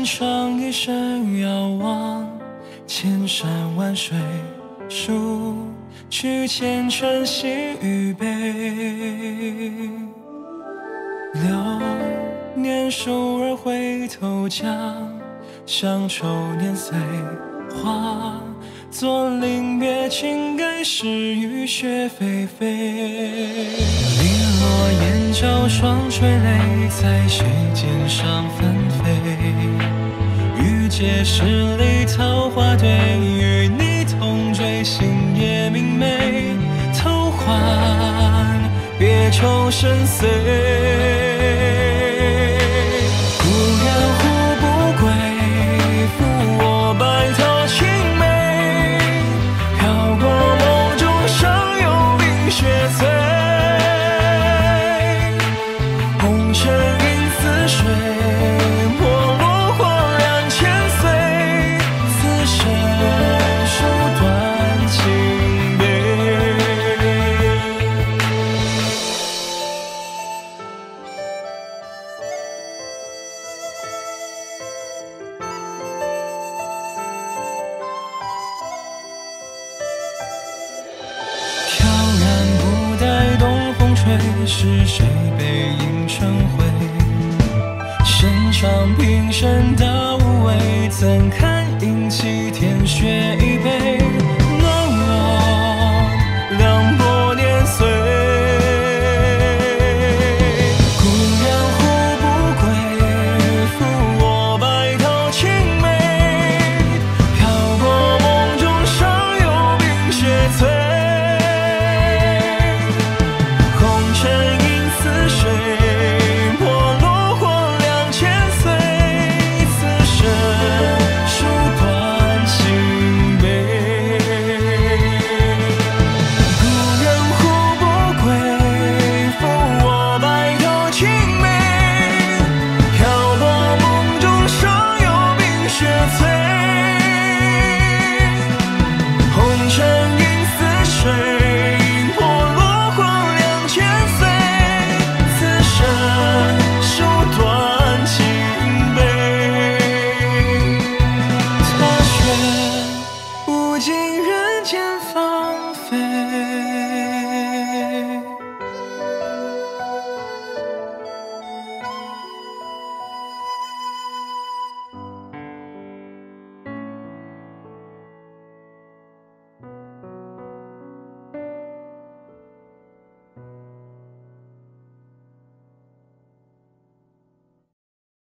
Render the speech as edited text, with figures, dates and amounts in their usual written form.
人生一生遥望千山万水，数去前尘喜与悲。流年数而回头，将乡愁年岁化作临别情感，是雨雪霏霏。零落眼角霜垂泪，在谁肩上纷飞。雨街十里桃花堆，与你同追，星夜明媚。偷换别愁深邃。是谁背影成灰？身上平生的无味，怎堪饮泣天雪一杯？冷落凉薄年岁，故人胡不归？负我白头青梅，飘过梦中尚有冰雪催。无尽人间芳菲。